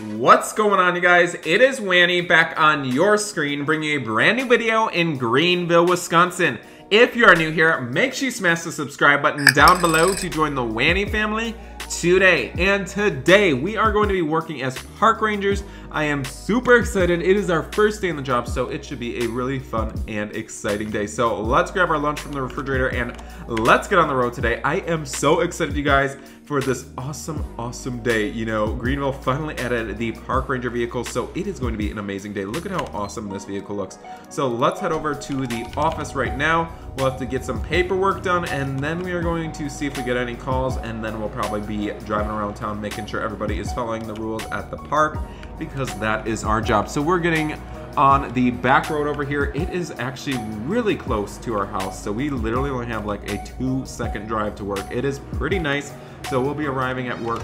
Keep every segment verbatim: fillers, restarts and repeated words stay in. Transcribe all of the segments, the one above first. What's going on, you guys? It is Wanny back on your screen, bringing you a brand new video in Greenville, Wisconsin. If you are new here, make sure you smash the subscribe button down below to join the Wanny family today. And today we are going to be working as park rangers. I am super excited. It is our first day on the job, so it should be a really fun and exciting day. So let's grab our lunch from the refrigerator and let's get on the road today. I am so excited, you guys, for this awesome, awesome day. You know, Greenville finally added the park ranger vehicle, so it is going to be an amazing day. Look at how awesome this vehicle looks. So let's head over to the office right now. We'll have to get some paperwork done, and then we are going to see if we get any calls, and then we'll probably be driving around town making sure everybody is following the rules at the park, because that is our job. So we're getting on the back road over here. It is actually really close to our house, so we literally only have like a two second drive to work. It is pretty nice. So we'll be arriving at work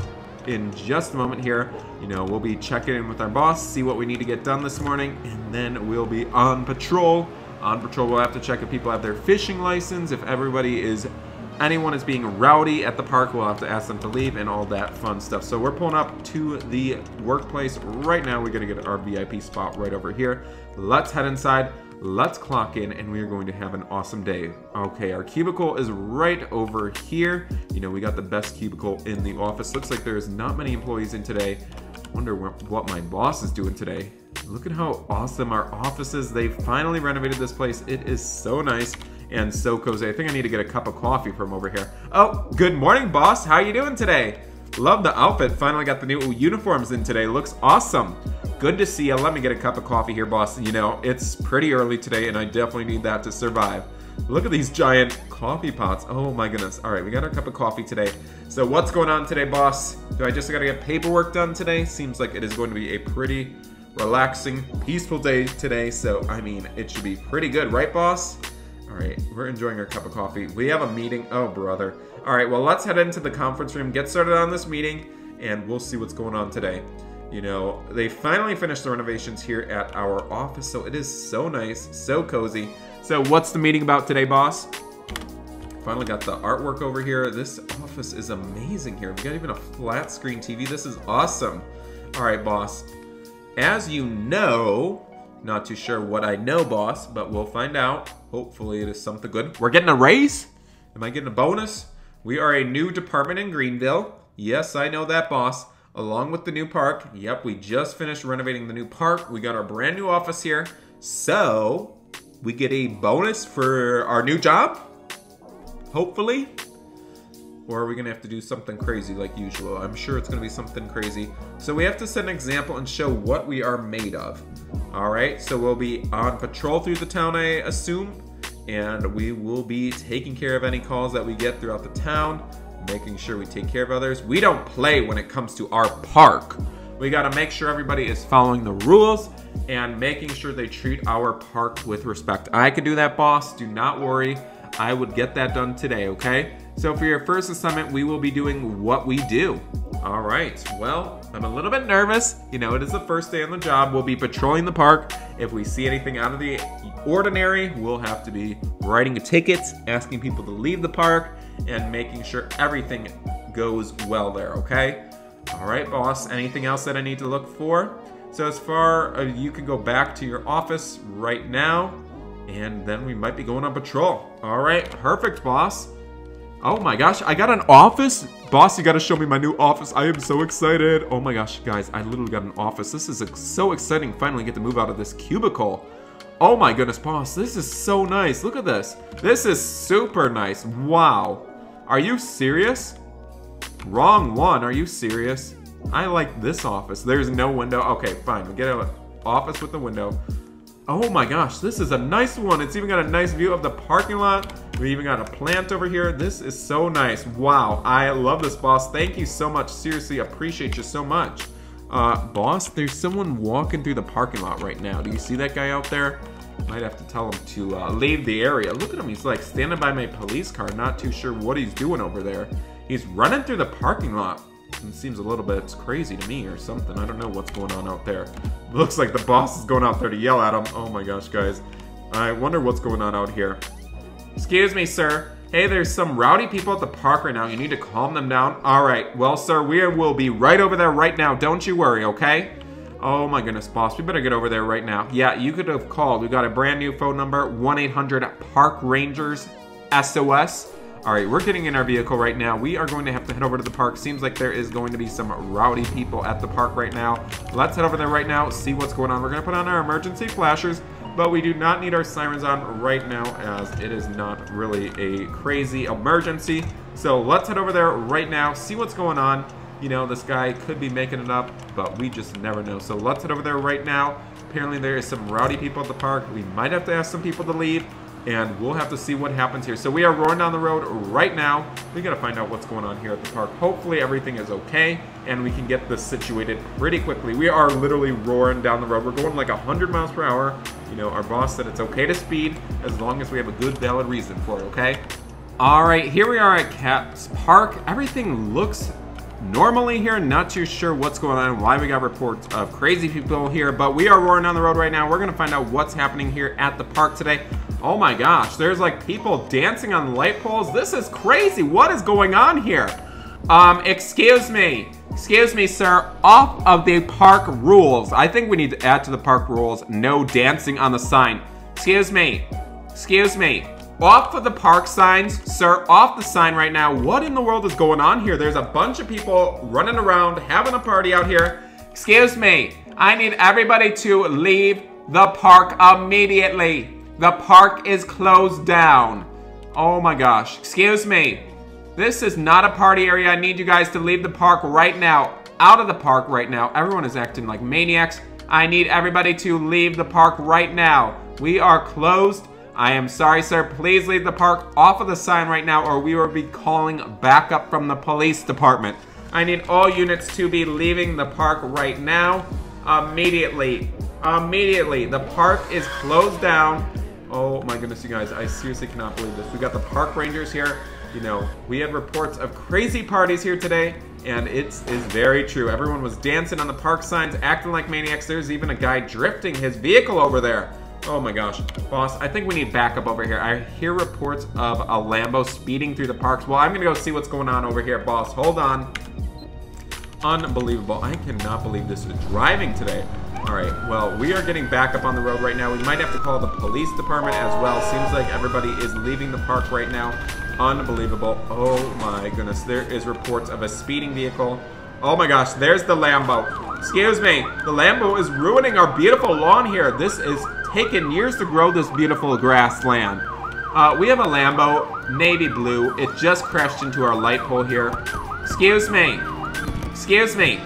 in just a moment here. You know, we'll be checking in with our boss, see what we need to get done this morning, and then we'll be on patrol. On patrol, we'll have to check if people have their fishing license. If everybody is, anyone is being rowdy at the park, we'll have to ask them to leave and all that fun stuff. So we're pulling up to the workplace right now. We're gonna get our V I P spot right over here. Let's head inside. Let's clock in, and we are going to have an awesome day. Okay, our cubicle is right over here. You know, we got the best cubicle in the office. Looks like there's not many employees in today. Wonder what my boss is doing today. Look at how awesome our office is. They finally renovated this place. It is so nice and so cozy. I think I need to get a cup of coffee from over here. Oh, good morning, boss. How you doing today? Love the outfit. Finally got the new uniforms in today. Looks awesome. Good to see you. Let me get a cup of coffee here, boss. You know, it's pretty early today, and I definitely need that to survive. Look at these giant coffee pots. Oh my goodness. All right, we got our cup of coffee today. So what's going on today, boss? Do I just gotta get paperwork done today? Seems like it is going to be a pretty relaxing, peaceful day today. So, I mean, it should be pretty good, right, boss? All right, we're enjoying our cup of coffee. We have a meeting. Oh, brother. All right, well, let's head into the conference room, get started on this meeting, and we'll see what's going on today. You know, they finally finished the renovations here at our office, so it is so nice, so cozy. So what's the meeting about today, boss? Finally got the artwork over here. This office is amazing here. We got even a flat screen T V. This is awesome. All right, boss. As you know, not too sure what I know, boss, but we'll find out. Hopefully it is something good. We're getting a raise? Am I getting a bonus? We are a new department in Greenville. Yes, I know that, boss. Along with the new park. Yep, we just finished renovating the new park. We got our brand new office here. So, we get a bonus for our new job? Hopefully. Or are we gonna have to do something crazy like usual? I'm sure it's gonna be something crazy. So we have to set an example and show what we are made of. All right, so we'll be on patrol through the town, I assume. And we will be taking care of any calls that we get throughout the town. Making sure we take care of others. We don't play when it comes to our park. We gotta make sure everybody is following the rules and making sure they treat our park with respect. I can do that, boss. Do not worry. I would get that done today, okay? So for your first assignment, we will be doing what we do. All right, well, I'm a little bit nervous. You know, it is the first day on the job. We'll be patrolling the park. If we see anything out of the ordinary, we'll have to be writing a ticket, asking people to leave the park, and making sure everything goes well there, okay? All right, boss, anything else that I need to look for? So as far as you can go back to your office right now, and then we might be going on patrol. All right, perfect, boss. Oh my gosh, I got an office? Boss, you gotta show me my new office. I am so excited. Oh my gosh, guys, I literally got an office. This is so exciting. Finally get to move out of this cubicle. Oh my goodness, boss, this is so nice. Look at this. This is super nice. Wow. Are you serious? Wrong one. Are you serious? I like this office. There's no window. Okay, fine. We'll get an office with a window. Oh my gosh, this is a nice one. It's even got a nice view of the parking lot. We even got a plant over here. This is so nice. Wow, I love this, boss. Thank you so much. Seriously, appreciate you so much. Uh, boss, there's someone walking through the parking lot right now. Do you see that guy out there? Might have to tell him to uh, leave the area. Look at him. He's like standing by my police car. Not too sure what he's doing over there. He's running through the parking lot. It seems a little bit crazy to me or something. I don't know what's going on out there. Looks like the boss is going out there to yell at him. Oh my gosh, guys. I wonder what's going on out here. Excuse me, sir. Hey, there's some rowdy people at the park right now. You need to calm them down. All right. Well, sir, we will be right over there right now. Don't you worry, okay? Oh, my goodness, boss. We better get over there right now. Yeah, you could have called. We got a brand new phone number, one eight hundred park rangers S O S. All right, we're getting in our vehicle right now. We are going to have to head over to the park. Seems like there is going to be some rowdy people at the park right now. Let's head over there right now, see what's going on. We're going to put on our emergency flashers, but we do not need our sirens on right now as it is not really a crazy emergency. So let's head over there right now, see what's going on. You know, this guy could be making it up, but we just never know. So let's head over there right now. Apparently there is some rowdy people at the park. We might have to ask some people to leave. And we'll have to see what happens here. So we are roaring down the road right now. We gotta find out what's going on here at the park. Hopefully everything is okay and we can get this situated pretty quickly. We are literally roaring down the road. We're going like one hundred miles per hour. You know, our boss said it's okay to speed as long as we have a good valid reason for it, okay? All right, here we are at Cat's Park. Everything looks normally here. Not too sure what's going on, why we got reports of crazy people here, but we are roaring down the road right now. We're gonna find out what's happening here at the park today. Oh my gosh, there's like people dancing on light poles. This is crazy. What is going on here? Um, excuse me. Excuse me, sir. Off of the park rules. I think we need to add to the park rules, no dancing on the sign. Excuse me. Excuse me. Off of the park signs, sir. Off the sign right now. What in the world is going on here? There's a bunch of people running around, having a party out here. Excuse me. I need everybody to leave the park immediately. The park is closed down. Oh my gosh. Excuse me. This is not a party area. I need you guys to leave the park right now. Out of the park right now. Everyone is acting like maniacs. I need everybody to leave the park right now. We are closed. I am sorry, sir. Please leave the park off of the sign right now or we will be calling backup from the police department. I need all units to be leaving the park right now. Immediately. Immediately. The park is closed down. Oh my goodness, you guys, I seriously cannot believe this. We got the park rangers here. You know, we had reports of crazy parties here today, and it is very true. Everyone was dancing on the park signs, acting like maniacs. There's even a guy drifting his vehicle over there. Oh my gosh. Boss, I think we need backup over here. I hear reports of a Lambo speeding through the parks. Well, I'm gonna go see what's going on over here, boss. Hold on. Unbelievable. I cannot believe this is driving today. All right, well, we are getting back up on the road right now. We might have to call the police department as well. Seems like everybody is leaving the park right now. Unbelievable. Oh my goodness, there is reports of a speeding vehicle. Oh my gosh, there's the Lambo. Excuse me, the Lambo is ruining our beautiful lawn here. This is taking years to grow this beautiful grassland. Uh, we have a Lambo, navy blue. It just crashed into our light pole here. Excuse me, excuse me.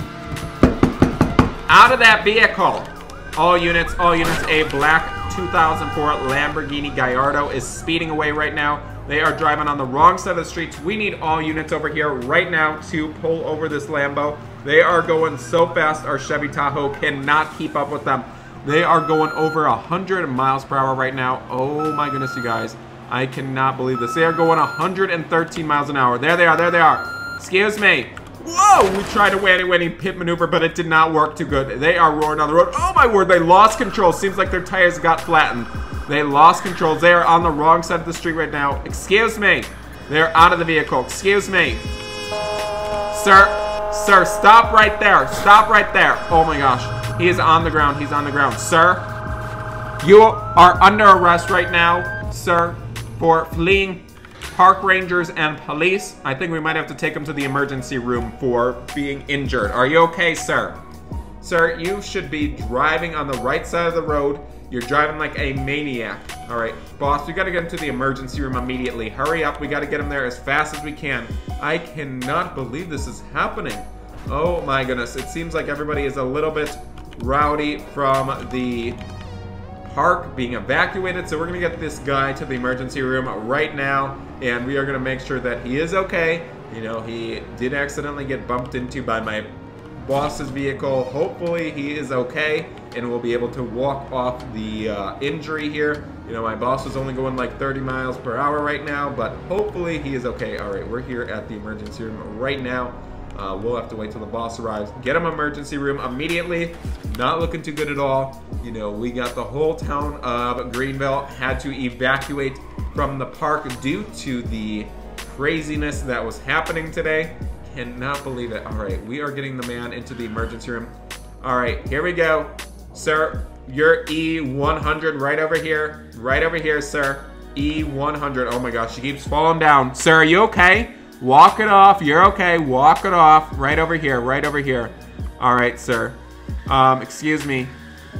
Out of that vehicle. All units, all units, a black two thousand four Lamborghini Gallardo is speeding away right now. They are driving on the wrong side of the streets. We need all units over here right now to pull over this Lambo. They are going so fast, our Chevy Tahoe cannot keep up with them. They are going over one hundred miles per hour right now. Oh my goodness, you guys. I cannot believe this. They are going one hundred thirteen miles an hour. There they are, there they are. Excuse me. Whoa, we tried a Wanny pit maneuver, but it did not work too good. They are roaring on the road. Oh my word, they lost control. Seems like their tires got flattened. They lost control. They are on the wrong side of the street right now. Excuse me. They're out of the vehicle. Excuse me. Sir, sir, stop right there. Stop right there. Oh my gosh. He is on the ground. He's on the ground. Sir, you are under arrest right now, sir, for fleeing park rangers and police. I think we might have to take him to the emergency room for being injured. Are you okay, sir? Sir, you should be driving on the right side of the road. You're driving like a maniac. All right, boss, we gotta get him to the emergency room immediately. Hurry up, we gotta get him there as fast as we can. I cannot believe this is happening. Oh my goodness, it seems like everybody is a little bit rowdy from the park being evacuated, so we're gonna get this guy to the emergency room right now, and we are gonna make sure that he is okay. You know, he did accidentally get bumped into by my boss's vehicle. Hopefully he is okay and will be able to walk off the uh, injury here. You know, my boss was only going like thirty miles per hour right now, but hopefully he is okay. All right, we're here at the emergency room right now. Uh, we'll have to wait till the boss arrives. Get him emergency room immediately. Not looking too good at all. You know, we got the whole town of Greenville had to evacuate from the park due to the craziness that was happening today. Cannot believe it. All right, we are getting the man into the emergency room. All right, here we go. Sir, your E one hundred right over here. Right over here, sir. E one hundred. Oh my gosh, she keeps falling down. Sir, are you okay? Walk it off. You're okay. Walk it off. Right over here. Right over here. All right, sir. Um, excuse me.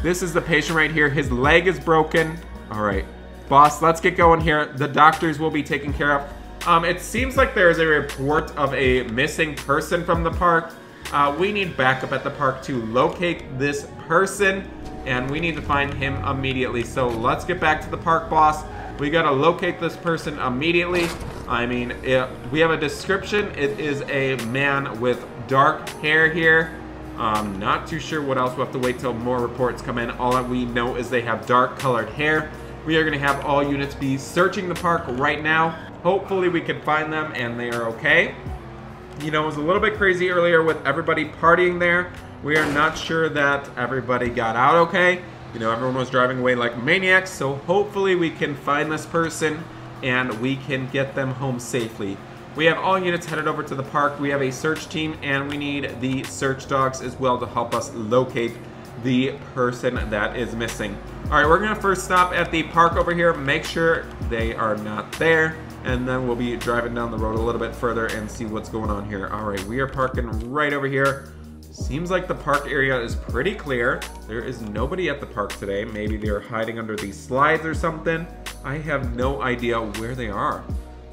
This is the patient right here. His leg is broken. All right. Boss, let's get going here. The doctors will be taken care of. Um, it seems like there is a report of a missing person from the park. Uh, we need backup at the park to locate this person, and we need to find him immediately. So let's get back to the park, boss. We gotta locate this person immediately. I mean, it, we have a description. It is a man with dark hair here. Um, not too sure what else. We'll have to wait till more reports come in. All that we know is they have dark colored hair. We are gonna have all units be searching the park right now. Hopefully we can find them and they are okay. You know, it was a little bit crazy earlier with everybody partying there. We are not sure that everybody got out okay. You know, everyone was driving away like maniacs, so hopefully we can find this person and we can get them home safely. We have all units headed over to the park. We have a search team and we need the search dogs as well to help us locate the person that is missing. All right, we're gonna first stop at the park over here, make sure they are not there, and then we'll be driving down the road a little bit further and see what's going on here. All right, we are parking right over here. Seems like the park area is pretty clear. There is nobody at the park today. Maybe they're hiding under these slides or something. I have no idea where they are.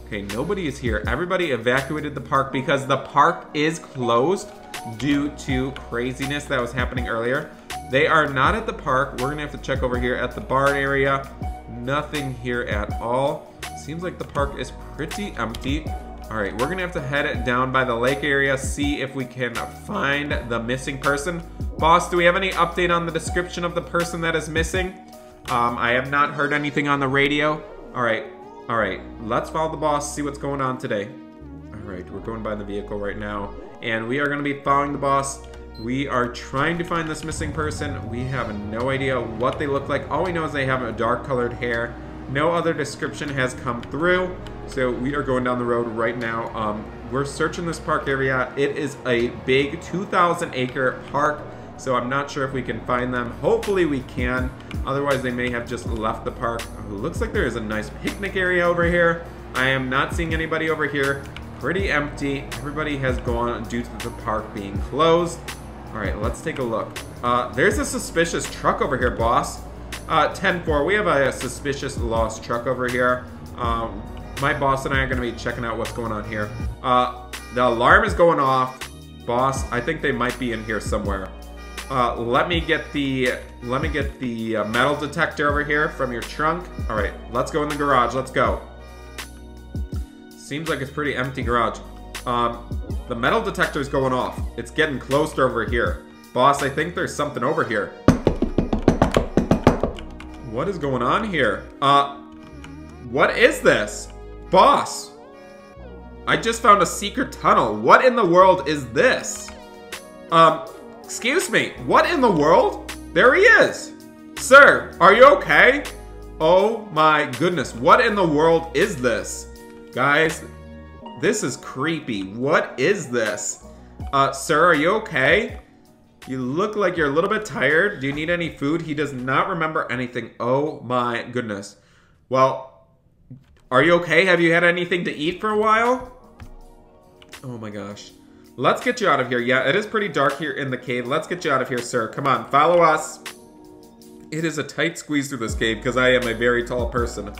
Okay, nobody is here. Everybody evacuated the park because the park is closed due to craziness that was happening earlier. They are not at the park. We're gonna have to check over here at the bar area. Nothing here at all. Seems like the park is pretty empty. All right, we're gonna have to head it down by the lake area, see if we can find the missing person. Boss, do we have any update on the description of the person that is missing? Um, I have not heard anything on the radio. All right, all right, let's follow the boss, see what's going on today. All right, we're going by the vehicle right now, and we are gonna be following the boss. We are trying to find this missing person. We have no idea what they look like. All we know is they have a dark colored hair. No other description has come through. So we are going down the road right now. Um, we're searching this park area. It is a big two thousand acre park, so I'm not sure if we can find them. Hopefully we can. Otherwise, they may have just left the park. Oh, looks like there is a nice picnic area over here. I am not seeing anybody over here. Pretty empty. Everybody has gone due to the park being closed. All right, let's take a look. Uh, there's a suspicious truck over here, boss. Uh, ten four, we have a suspicious lost truck over here. Um, My boss and I are gonna be checking out what's going on here. Uh, the alarm is going off. Boss, I think they might be in here somewhere. Uh, let me get the let me get the uh, metal detector over here from your trunk. All right, let's go in the garage, let's go. Seems like it's pretty empty garage. Um, the metal detector is going off. It's getting closer over here. Boss, I think there's something over here. What is going on here? Uh, what is this? Boss, I just found a secret tunnel. What in the world is this? Um, excuse me, what in the world? There he is. Sir, are you okay? Oh my goodness, what in the world is this? Guys, this is creepy. What is this? Uh, sir, are you okay? You look like you're a little bit tired. Do you need any food? He does not remember anything. Oh my goodness. Well, are you okay? Have you had anything to eat for a while? Oh my gosh. Let's get you out of here. Yeah, it is pretty dark here in the cave. Let's get you out of here, sir. Come on, follow us. It is a tight squeeze through this cave because I am a very tall person.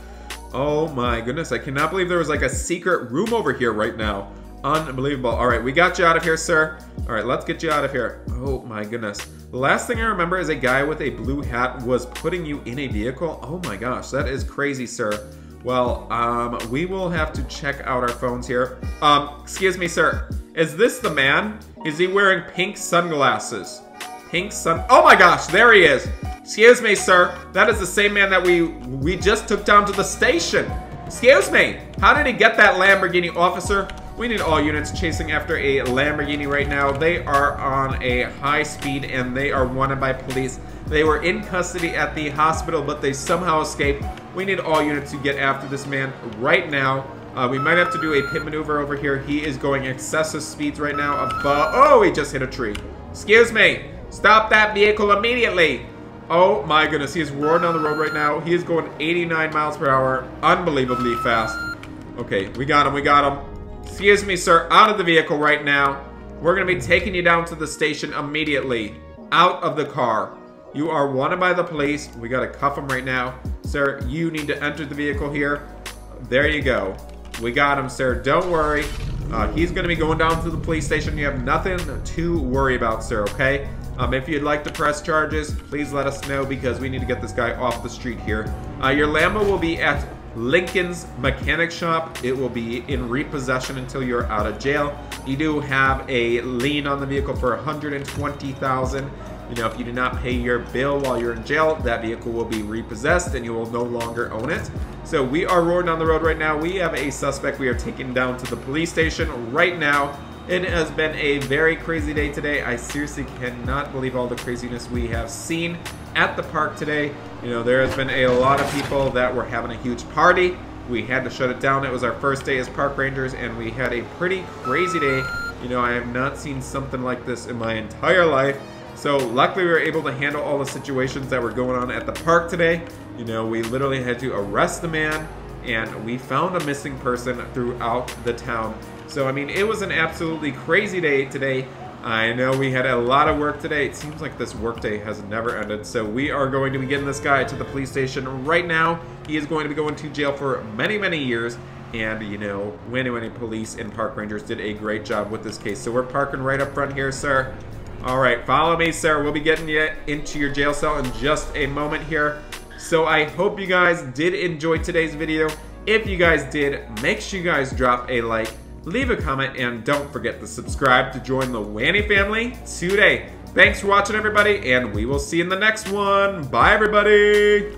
Oh my goodness. I cannot believe there was like a secret room over here right now. Unbelievable. All right, we got you out of here, sir. All right, let's get you out of here. Oh my goodness. The last thing I remember is a guy with a blue hat was putting you in a vehicle. Oh my gosh, that is crazy, sir. Well, um, we will have to check out our phones here. Um, excuse me, sir. Is this the man? Is he wearing pink sunglasses? Pink sun- Oh my gosh, there he is. Excuse me, sir. That is the same man that we we just took down to the station. Excuse me. How did he get that Lamborghini, officer? We need all units chasing after a Lamborghini right now. They are on a high speed and they are wanted by police. They were in custody at the hospital, but they somehow escaped. We need all units to get after this man right now. Uh, we might have to do a pit maneuver over here. He is going excessive speeds right now above. Oh, he just hit a tree. Excuse me. Stop that vehicle immediately. Oh my goodness, he is roaring down the road right now. He is going eighty-nine miles per hour, unbelievably fast. Okay, we got him, we got him. Excuse me, sir, out of the vehicle right now. We're gonna be taking you down to the station immediately. Out of the car. You are wanted by the police. We gotta cuff him right now. Sir, you need to enter the vehicle here. There you go. We got him, sir, don't worry. Uh, he's gonna be going down to the police station. You have nothing to worry about, sir, okay? Um, if you'd like to press charges, please let us know because we need to get this guy off the street here. Uh, your Lambo will be at Lincoln's mechanic shop. It will be in repossession until you're out of jail. You do have a lien on the vehicle for one hundred twenty thousand dollars. You know, if you do not pay your bill while you're in jail, that vehicle will be repossessed and you will no longer own it. So we are roaring down the road right now. We have a suspect we are taking down to the police station right now. It has been a very crazy day today. I seriously cannot believe all the craziness we have seen at the park today. You know, there has been a lot of people that were having a huge party. We had to shut it down. It was our first day as park rangers, and we had a pretty crazy day. You know, I have not seen something like this in my entire life. So luckily we were able to handle all the situations that were going on at the park today. You know, we literally had to arrest the man, and we found a missing person throughout the town. So, I mean, it was an absolutely crazy day today. I know we had a lot of work today. It seems like this work day has never ended. So we are going to be getting this guy to the police station right now. He is going to be going to jail for many, many years. And, you know, Wanny Gaming police and park rangers did a great job with this case. So we're parking right up front here, sir. All right, follow me, sir. We'll be getting you into your jail cell in just a moment here. So I hope you guys did enjoy today's video. If you guys did, make sure you guys drop a like. Leave a comment, and don't forget to subscribe to join the Wanny family today. Thanks for watching, everybody, and we will see you in the next one. Bye, everybody.